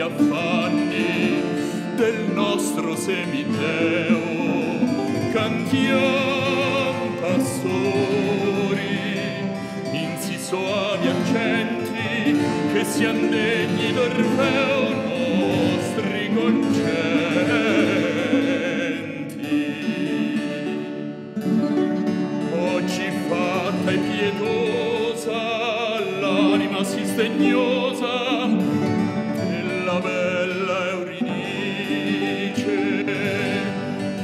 gli affanni del nostro semiteo. Cantiamo pastori in si soavi accenti che siano degni d'Orfeo nostri concenti. Oggi fatta e pietosa l'anima si sdegnosa della bella Euridice,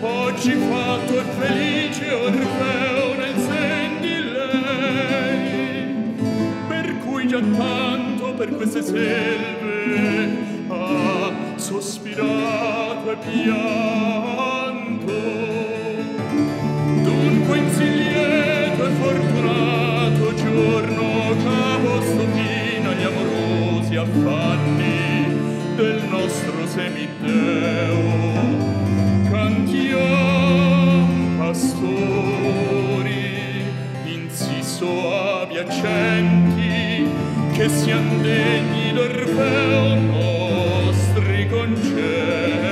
oggi fatto e felice Orfeo nel sen di lei, per cui già tanto per queste selve ha sospirato e pianto. Dunque insiglieto e fortunato giorno cavosto fino agli amorosi affanni del nostro semiteo. Cantiam pastori in si soavi accenti che siano degni d'Orfeo nostri concenti.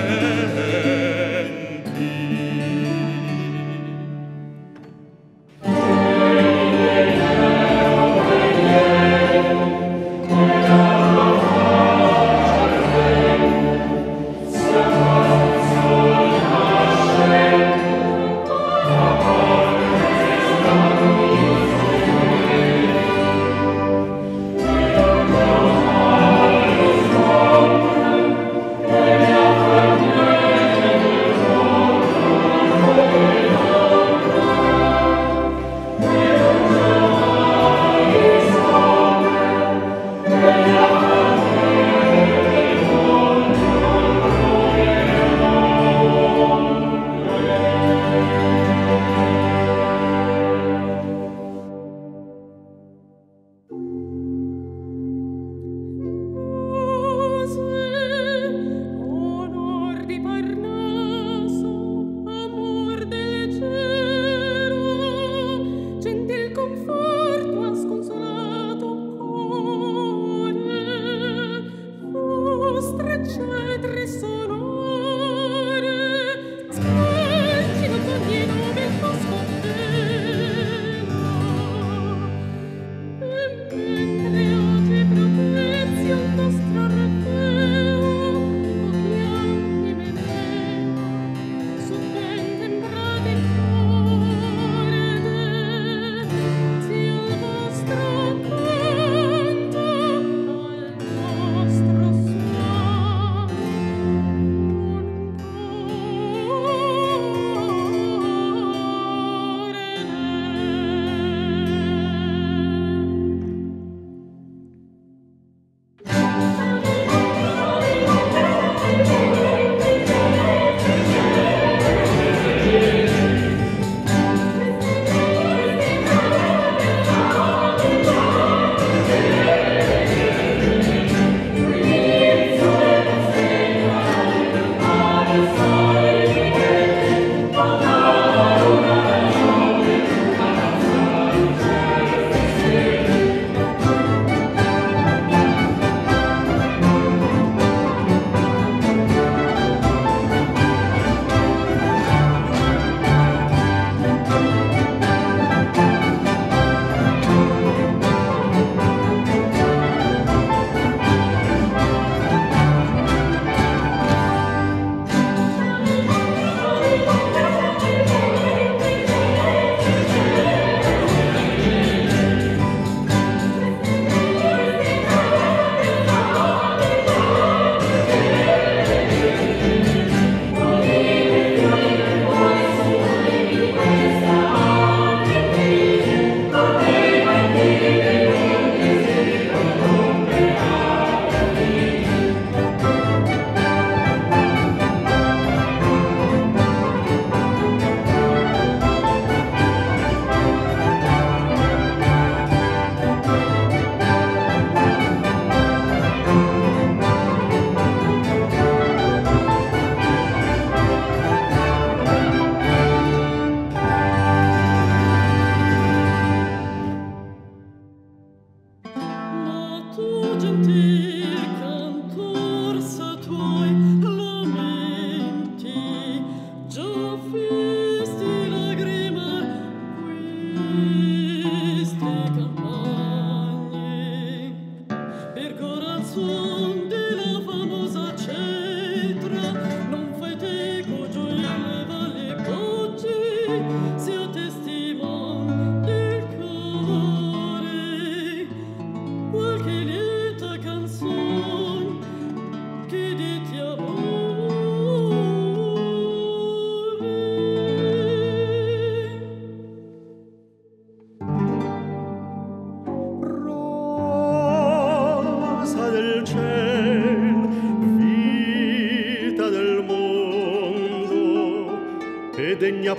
Gentil cantor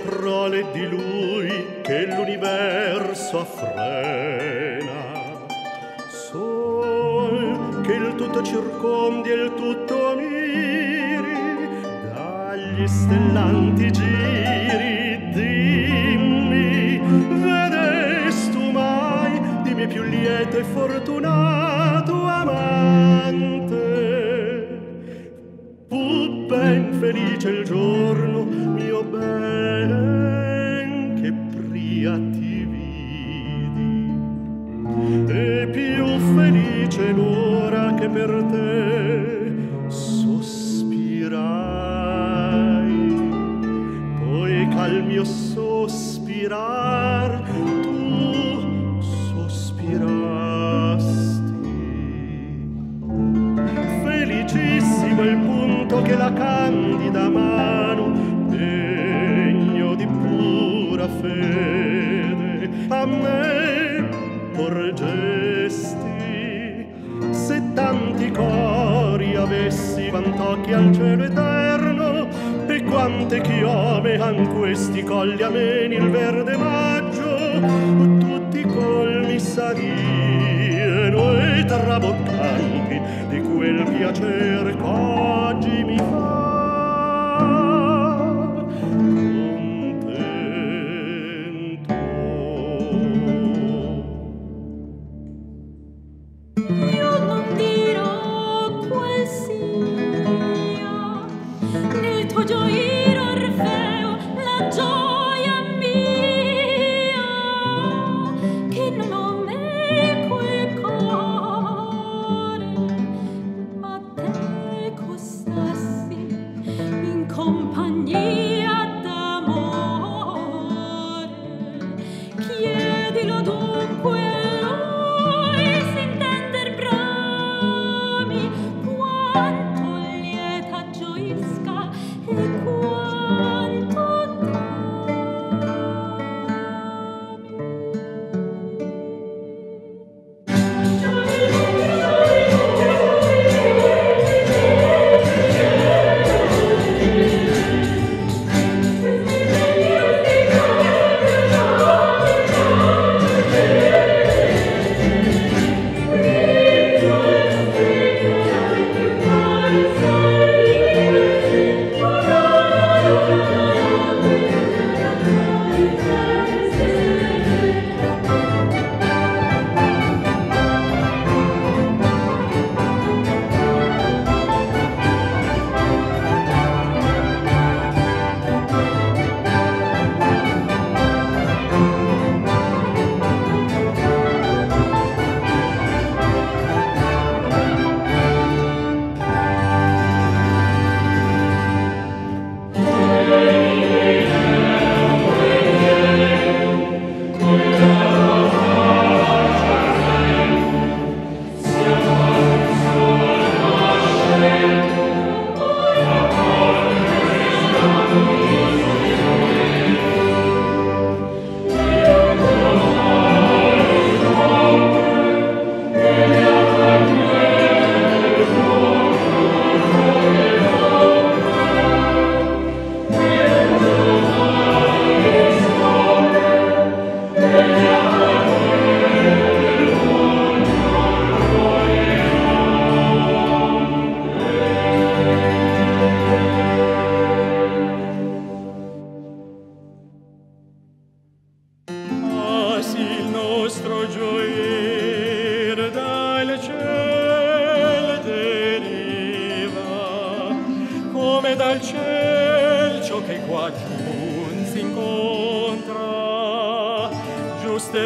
Prole di lui che l'universo affrena, sol che il tutto circondi e il tutto miri, dagli stellanti giri, dimmi, vedestu mai, dimmi più lieto e fortunato amante, fu ben felice il giorno mio bene. C'è l'ora che per te sospirai, poi col mio sospirar tu sospirasti. Felicissimo il punto che la candida mano, degno di pura fede, a me porgesti. Se tanti cori avessi vant'occhi al cielo eterno, e quante chiome han questi colli ameni il verde maggio, tutti colmi sarino e traboccanti di quel piacere ch'oggi mi fa contento.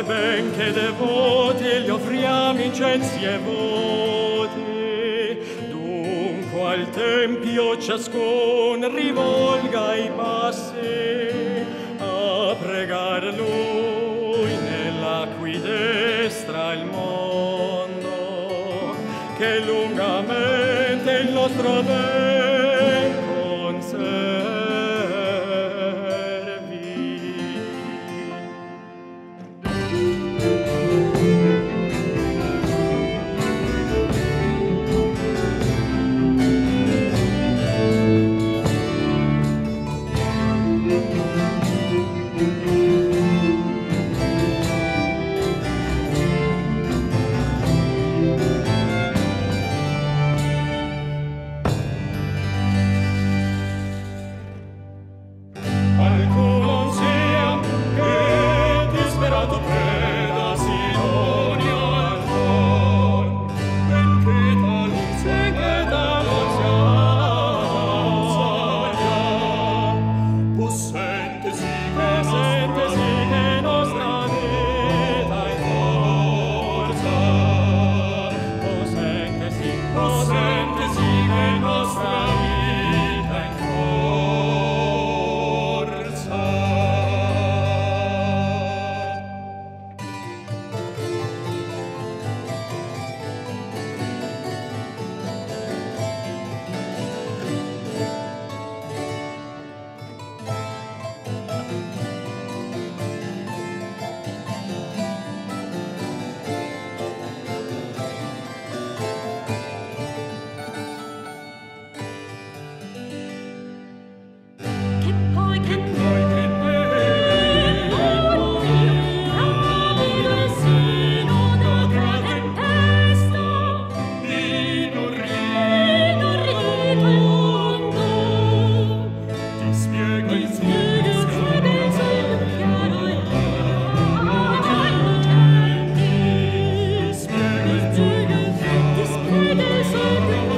Ben che devoti gli offriamo incensi e voti. tempio ciascun rivolga i passi a pregar Lui nella cui destra il mondo, che lungamente il nostro ben This big is